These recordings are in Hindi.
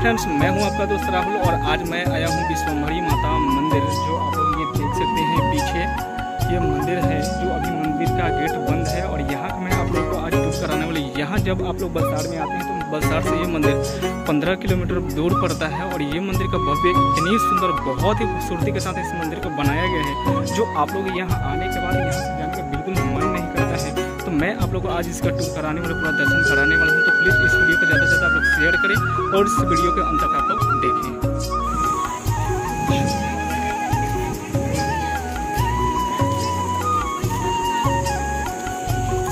फ्रेंड्स, मैं हूं आपका दोस्त राहुल और आज मैं आया हूं विश्वंभरी माता मंदिर। जो आप लोग ये देख सकते हैं पीछे ये मंदिर है, जो अभी मंदिर का गेट बंद है और यहाँ का मैं आप लोग को आज टूर कराने वाली। यहाँ जब आप लोग बलसार में आते हैं तो बलसार से ये मंदिर 15 किलोमीटर दूर पड़ता है और ये मंदिर का भव्य इतनी सुंदर बहुत ही खूबसूरती के साथ इस मंदिर को बनाया गया है, जो आप लोग यहाँ आने के बाद यहाँ से जाने का बिल्कुल मन नहीं करता है। तो मैं आप लोग को आज इसका टूर कराने वाला, पूरा दर्शन कराने वाला हूँ। तो प्लीज़ इस वीडियो को ज़्यादा से ज़्यादा आप लोग शेयर करें और इस वीडियो के अंत तक आप लोग देखें।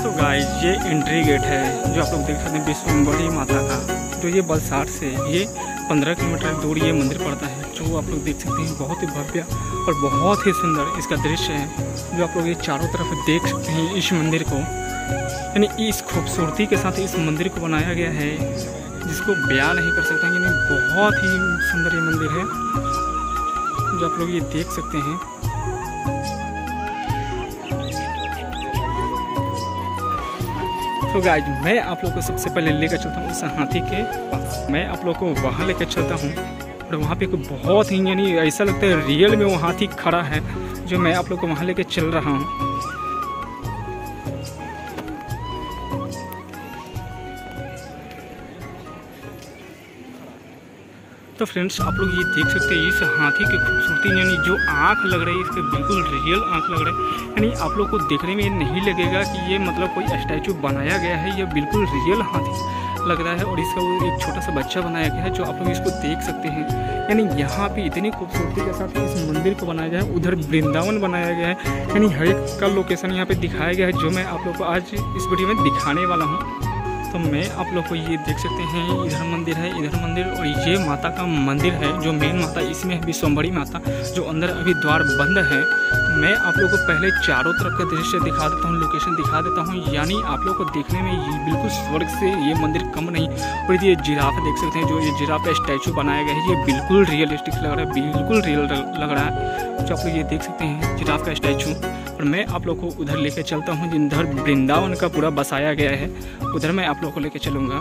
तो गाइस, ये एंट्री गेट है जो आप लोग देख सकते हैं विश्वंभरी माता का। तो ये बलसार से ये 15 किलोमीटर दूर ये मंदिर पड़ता है, जो आप लोग देख सकते हैं बहुत ही भव्य और बहुत ही सुंदर इसका दृश्य है। जो आप लोग ये चारों तरफ देख सकते हैं इस मंदिर को, यानी इस खूबसूरती के साथ इस मंदिर को बनाया गया है, जिसको बयान नहीं कर सकता। यानी बहुत ही सुंदर ये मंदिर है जो आप लोग ये देख सकते हैं। तो गाइज, मैं आप लोग को सबसे पहले लेकर चलता हूँ उस हाथी के पास। मैं आप लोग को वहाँ लेकर चलता हूँ और वहाँ पे बहुत ही, यानी ऐसा लगता है रियल में वो हाथी खड़ा है, जो मैं आप लोग को वहाँ लेकर चल रहा हूँ। तो फ्रेंड्स, आप लोग ये देख सकते हैं इस हाथी की खूबसूरती, यानी जो आँख लग रही है इसके बिल्कुल रियल आँख लग रहा है। यानी आप लोग को देखने में नहीं लगेगा कि ये मतलब कोई स्टैचू बनाया गया है, ये बिल्कुल रियल हाथी लग रहा है और इसका वो एक छोटा सा बच्चा बनाया गया है, जो आप लोग इसको देख सकते हैं। यानी यहाँ पे इतनी खूबसूरती के साथ इस मंदिर को बनाया गया है। उधर वृंदावन बनाया गया है, यानी हर एक का लोकेशन यहाँ पर दिखाया गया है, जो मैं आप लोग को आज इस वीडियो में दिखाने वाला हूँ। तो मैं आप लोग को ये देख सकते हैं, इधर मंदिर है, इधर मंदिर, और ये माता का मंदिर है जो मेन माता इसमें है विश्वंभरी माता, जो अंदर अभी द्वार बंद है। मैं आप लोग को पहले चारों तरफ का दृश्य दिखा देता हूँ, लोकेशन दिखा देता हूँ। यानी आप लोग को देखने में ये बिल्कुल स्वर्ग से ये मंदिर कम नहीं। और ये जिराफ देख सकते हैं, जो ये जिराफ का स्टैचू बनाया गया है, ये बिल्कुल रियलिस्टिक लग रहा है, बिल्कुल रियल लग रहा है। जो आप लोग ये देख सकते हैं जिराफ का स्टैचू। और मैं आप लोग को उधर लेके चलता हूँ, जिधर वृंदावन का पूरा बसाया गया है, उधर मैं आप लोग को लेके चलूँगा।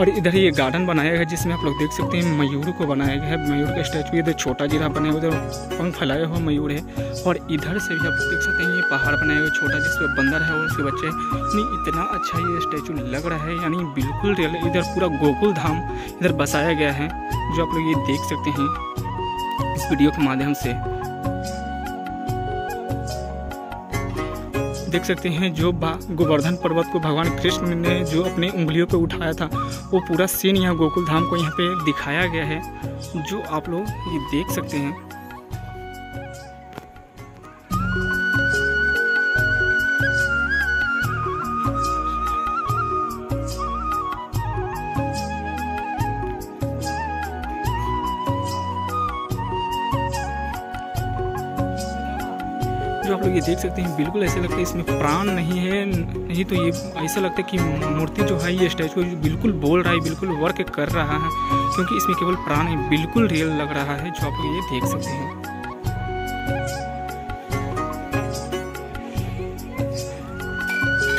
और इधर ये गार्डन बनाया गया है, जिसमें आप लोग देख सकते हैं मयूर को बनाया गया है, मयूर का स्टैचू। इधर छोटा जिराफ बनाया, उधर पंख फैलाया हुआ मयूर है। और इधर से भी आप लोग देख सकते हैं ये पहाड़ बनाया हुआ छोटा, जिसमें बंदर है और उसके बच्चे। यानी इतना अच्छा ये स्टैचू लग रहा है, यानी बिल्कुल रियल। इधर पूरा गोकुल धाम इधर बसाया गया है, जो आप लोग ये देख सकते हैं इस वीडियो के माध्यम से देख सकते हैं। जो गोवर्धन पर्वत को भगवान कृष्ण ने जो अपने उंगलियों पे उठाया था, वो पूरा सीन यहाँ गोकुल धाम को यहाँ पे दिखाया गया है, जो आप लोग ये देख सकते हैं। जो आप लोग ये देख सकते हैं बिल्कुल ऐसे लगता है इसमें प्राण नहीं है, नहीं तो ये ऐसा लगता है कि मूर्ति जो है, ये स्टैचू बिल्कुल बोल रहा है, बिल्कुल वर्क कर रहा है, क्योंकि इसमें केवल प्राण है, बिल्कुल रियल लग रहा है, जो आप लोग ये देख सकते हैं।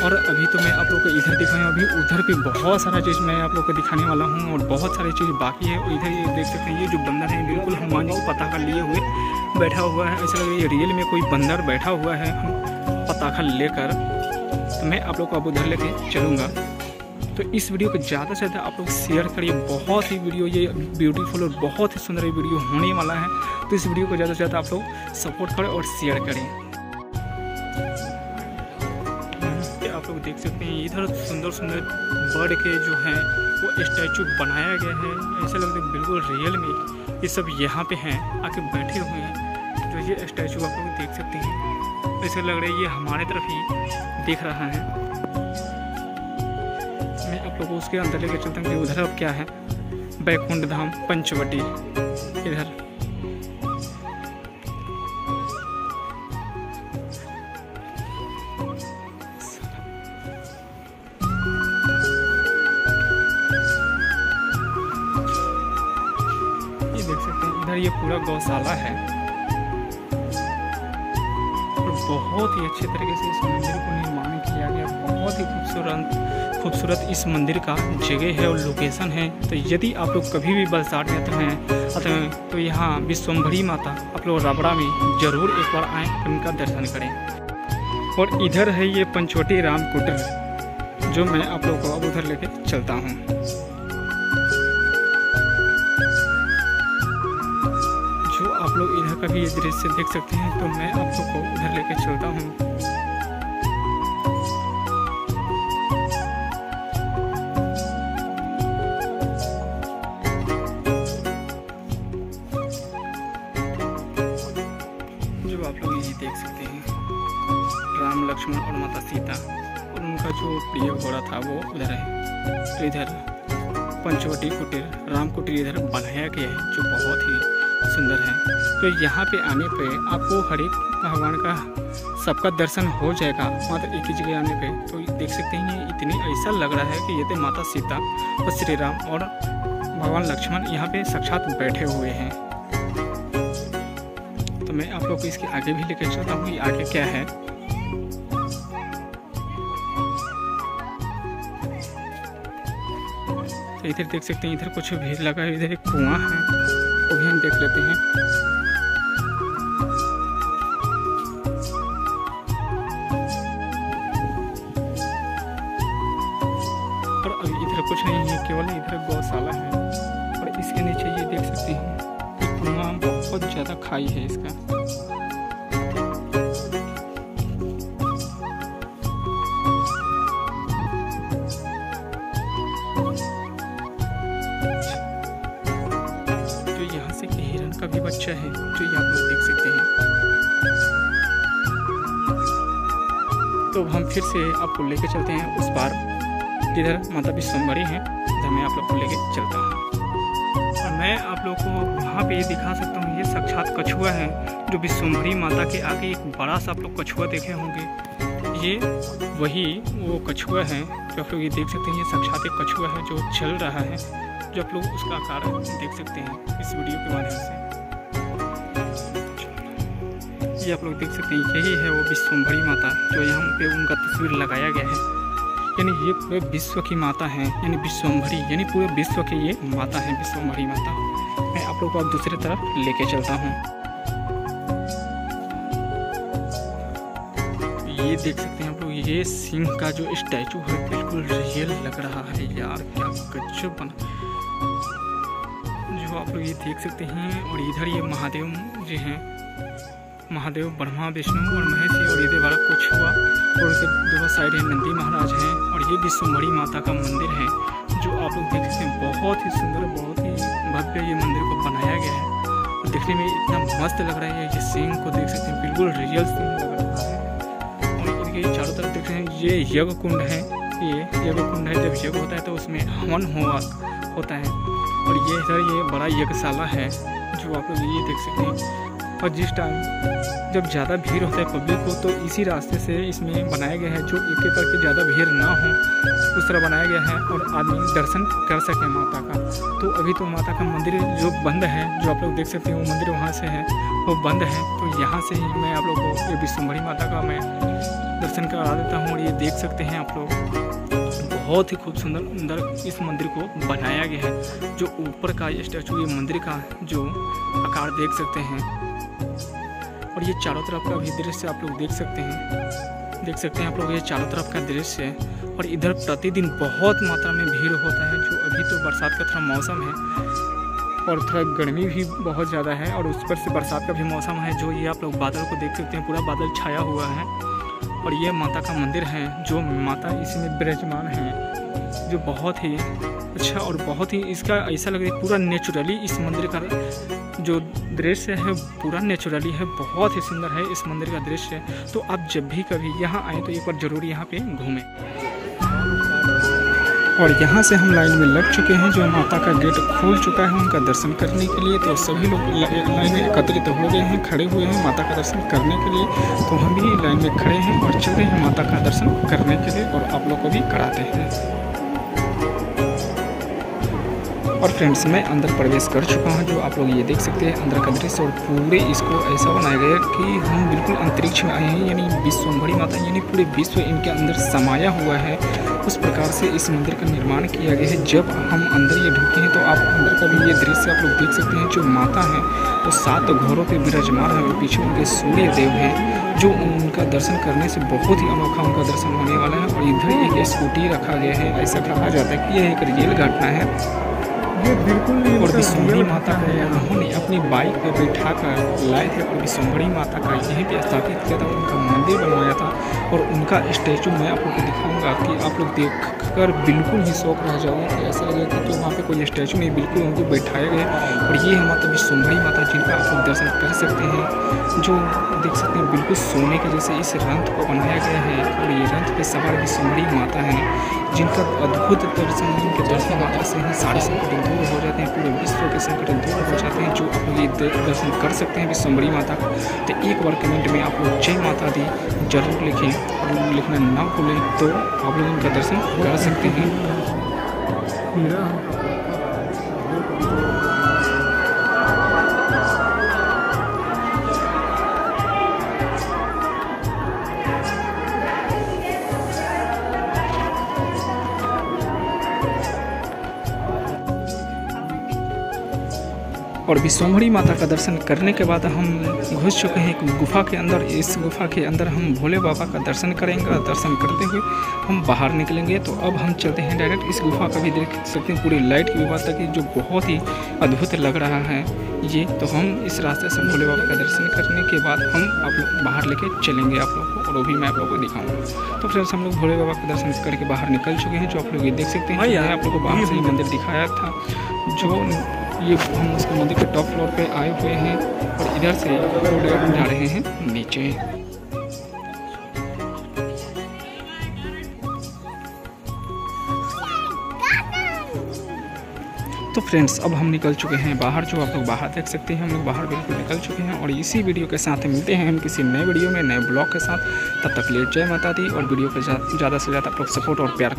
और अभी तो मैं आप लोग को इधर दिखाया, अभी उधर भी बहुत सारा चीज़ मैं आप लोग को दिखाने वाला हूँ और बहुत सारी चीज़ बाकी है। और इधर ये देख सकते हैं ये जो बंदर है बिल्कुल हनुमान जी को पताका लिए हुए बैठा हुआ है, ऐसा लग रहा है रियल में कोई बंदर बैठा हुआ है पताखा लेकर। तो मैं आप लोग को अब उधर लेके चलूँगा। तो इस वीडियो को ज़्यादा से ज़्यादा आप लोग शेयर करिए, बहुत ही वीडियो ये ब्यूटीफुल और बहुत ही सुंदर वीडियो होने वाला है। तो इस वीडियो को ज़्यादा से ज़्यादा आप लोग सपोर्ट करें और शेयर करें। आप लोग देख सकते हैं इधर सुंदर सुंदर बर्ड के जो हैं वो स्टैचू बनाया गया है, ऐसा लगता है बिल्कुल रियल में ये सब यहाँ पे हैं, आके बैठे हुए हैं। जो ये स्टैचू आप लोग देख सकते हैं, ऐसा लग रहा है ये हमारे तरफ ही देख रहा है। मैं आप लोगों को उसके अंदर लेकर चलता हूँ कि उधर अब क्या है। बैकुंठ धाम पंचवटी इधर। ये पूरा गौशाला है और बहुत ही अच्छे तरीके से इस मंदिर को निर्माण किया यानी बहुत ही खूबसूरत इस मंदिर का जगह है और लोकेशन है। तो यदि आप लोग कभी भी बलसाड क्षेत्र हैं तो यहाँ विश्वंभरी माता आप लोग राबड़ा में ज़रूर एक बार आएँ, उनका दर्शन करें। और इधर है ये पंचवटी राम कुटर, जो मैं आप लोग को अब उधर लेके चलता हूँ, जो आप लोग इधर का भी ये दृश्य देख सकते हैं। तो मैं आप लोग को उधर लेके चलता हूँ। लक्ष्मण और माता सीता और उनका जो प्रिय घोड़ा था वो उधर है। तो इधर पंचवटी कुटीर राम कुटीर इधर बनाया गया है, जो बहुत ही सुंदर है। तो यहाँ पे आने पे आपको हर एक भगवान का सबका दर्शन हो जाएगा, मात्र एक ही जगह आने पे। तो देख सकते हैं ये इतनी ऐसा लग रहा है कि ये तो माता सीता और श्री राम और भगवान लक्ष्मण यहाँ पे साक्षात बैठे हुए हैं। तो मैं आप लोग को इसके आगे भी लेकर चलता हूँ, ये आगे क्या है। तो इधर देख सकते हैं, इधर कुछ भीड़ लगा है, इधर एक कुआं है, वो भी हम देख लेते हैं। और अभी इधर कुछ नहीं है, केवल इधर गौशाला है। और इसके नीचे ये देख सकते हैं कुआं बहुत ज़्यादा खाई है इसका। भी बच्चा है जो यहाँ पर देख सकते हैं। तो हम फिर से आपको लेके चलते हैं उस पार, जिधर माता विश्वंभरी हैं, उधर मैं आप लोग को लेके चलता हूँ। और मैं आप लोग को वहाँ पे दिखा सकता हूँ, ये साक्षात कछुआ है, जो विश्वंभरी माता के आगे एक बड़ा सा आप लोग कछुआ देखे होंगे, ये वो कछुआ है जो आप लोग ये देख सकते हैं। ये साक्षात एक कछुआ है जो चल रहा है, जो आप लोग उसका आकार देख सकते हैं इस वीडियो के माध्यम से। ये आप लोग देख सकते हैं, यही है वो विश्वंभरी माता, जो यहाँ पे उनका तस्वीर लगाया गया है। यानी ये पूरे विश्व की माता है, यानी विश्वंभरी, यानी पूरे विश्व की ये माता है विश्वंभरी माता। मैं आप लोग को अब दूसरी तरफ लेके चलता हूँ। ये देख सकते हैं आप लोग, ये सिंह का जो स्टैचू है बिल्कुल रियल लग रहा है यार, क्या गजब बना, जो आप लोग ये देख सकते हैं। और इधर ये महादेव जी हैं, महादेव ब्रह्मा विष्णु और महेश जी, और इधर बड़ा कुछ हुआ, और उसके दोनों साइड है नंदी महाराज हैं, और ये विश्वंभरी माता का मंदिर है, जो आप लोग देख सकते हैं। बहुत ही सुंदर, बहुत ही भव्य ये मंदिर को बनाया गया है, और देखने में इतना मस्त लग रहा है। ये सिंह को देख सकते हैं, बिल्कुल रियल सिंह लग रहा है। और इनके चारों तरफ देख रहे हैं, ये यज्ञ कुंड है, ये यज्ञ कुंड है। जब यज्ञ होता है तो उसमें हवन होता है। और ये इधर ये बड़ा यज्ञशाला है, जो आप लोग ये देख सकते हैं। और जिस टाइम जब ज़्यादा भीड़ होता है पब्लिक को, तो इसी रास्ते से इसमें बनाया गया है, जो एक एक करके ज़्यादा भीड़ ना हो उस तरह बनाया गया है, और आदमी दर्शन कर सके माता का। तो अभी तो माता का मंदिर जो बंद है, जो आप लोग देख सकते हैं वो मंदिर वहाँ से है, वो बंद है। तो यहाँ से ही मैं आप लोग को ये विश्वंभरी माता का मैं दर्शन करा देता हूँ। और ये देख सकते हैं आप लोग, बहुत ही खूबसूरत अंदर इस मंदिर को बनाया गया है, जो ऊपर का स्टैचू, ये मंदिर का जो आकार देख सकते हैं। और ये चारों तरफ का भी दृश्य आप लोग देख सकते हैं, आप लोग ये चारों तरफ का दृश्य है। और इधर प्रतिदिन बहुत मात्रा में भीड़ होता है, जो अभी तो बरसात का थोड़ा मौसम है, और थोड़ा गर्मी भी बहुत ज़्यादा है, और उस पर से बरसात का भी मौसम है। जो ये आप लोग बादल को देख सकते हैं, पूरा बादल छाया हुआ है। और ये माता का मंदिर है, जो माता इसमें विराजमान है, जो बहुत ही अच्छा, और बहुत ही इसका ऐसा लग रहा है पूरा नेचुरली इस मंदिर का जो दृश्य है पूरा नेचुरली है, बहुत ही सुंदर है इस मंदिर का दृश्य। तो आप जब भी कभी यहाँ आए तो एक बार ज़रूर यहाँ पे घूमें। और यहाँ से हम लाइन में लग चुके हैं, जो माता का गेट खुल चुका है उनका दर्शन करने के लिए। तो सभी लोग लाइन में एकत्रित हो गए हैं, खड़े हुए हैं माता का दर्शन करने के लिए। तो हम भी लाइन में खड़े हैं और चल रहे हैं माता का दर्शन करने के लिए, और आप लोग को भी कराते हैं। और फ्रेंड्स मैं अंदर प्रवेश कर चुका हूँ। जो आप लोग ये देख सकते हैं अंदर का दृश्य, और पूरे इसको ऐसा बनाया गया कि हम बिल्कुल अंतरिक्ष में आए हैं, यानी विश्वंभरी माता यानी पूरे विश्व इनके अंदर समाया हुआ है। उस प्रकार से इस मंदिर का निर्माण किया गया है। जब हम अंदर ये ढूंढते हैं तो आप अंदर का भी ये दृश्य आप लोग देख सकते हैं। जो माता है वो तो 7 घोड़ों पे विराजमान है, पीछे उनके सूर्य देव हैं, जो उनका दर्शन करने से बहुत ही अनोखा उनका दर्शन होने वाला है। और इधर एक स्कूटी रखा गया है। ऐसा कहा जाता है कि यह एक रियल घटना है। ये बिल्कुल और विश्वंभरी माता को उन्होंने अपनी बाइक पर बैठा कर लाए थे, और विश्वंभरी माता का यहीं पर स्थापित किया था, उनका मंदिर बनवाया था। और उनका स्टैचू मैं आप लोग को दिखाऊंगा कि आप लोग देखकर बिल्कुल ही शौक रह जाओगे। ऐसा लगे कि जो वहाँ पे कोई स्टैचू नहीं, बिल्कुल उनको बैठाया गया। और ये है माता विश्वंभरी माता, जिनका आप लोग दर्शन कर सकते हैं। जो देख सकते हैं बिल्कुल सोने के जैसे इस रंथ को बनाया गया है, और ये रंथ पर सवार विश्वंभरी माता है, जिनका अद्भुत दर्शन उनके दर्शन माता से ही 5.5 करोड़ दूर हो जाते हैं, पूरे विश्व के संकट दूर हो जाते हैं। जो आप लोग दर्शन कर सकते हैं विश्वंभरी माता का, तो एक बार कमेंट में आप लोग जय माता दी जरूर लिखें, और लिखना ना भूलें, तो आप लोग उनका दर्शन कर सकते हैं। और विश्वंभरी माता का दर्शन करने के बाद हम घुस चुके हैं एक गुफा के अंदर। इस गुफा के अंदर हम भोले बाबा का दर्शन करेंगे, और दर्शन करते हुए हम बाहर निकलेंगे। तो अब हम चलते हैं डायरेक्ट इस गुफा का भी देख सकते हैं पूरी लाइट की व्यवस्था की, जो बहुत ही अद्भुत लग रहा है ये। तो हम इस रास्ते से भोले बाबा का दर्शन करने के बाद हम आप लोग बाहर लेके चलेंगे आप लोग को, और वो भी मैं आप लोग को दिखाऊँगा। तो फ्रेंड्स हम लोग भोले बाबा का दर्शन करके बाहर निकल चुके हैं। जो आप लोग ये देख सकते हैं, यहाँ आप लोग को बाहर से ही मंदिर दिखाया था। जो ये हम उसके मंदिर के टॉप फ्लोर पे आए हुए हैं, और इधर से जा रहे हैं नीचे। तो फ्रेंड्स अब हम निकल चुके हैं बाहर। जो आप लोग बाहर देख सकते हैं, हम लोग बाहर बिल्कुल निकल चुके हैं। और इसी वीडियो के साथ मिलते हैं हम किसी नए वीडियो में, नए ब्लॉग के साथ। तब तक के लिए जय माता दी, और वीडियो के साथ ज़्यादा से ज़्यादा आप लोग सपोर्ट और प्यार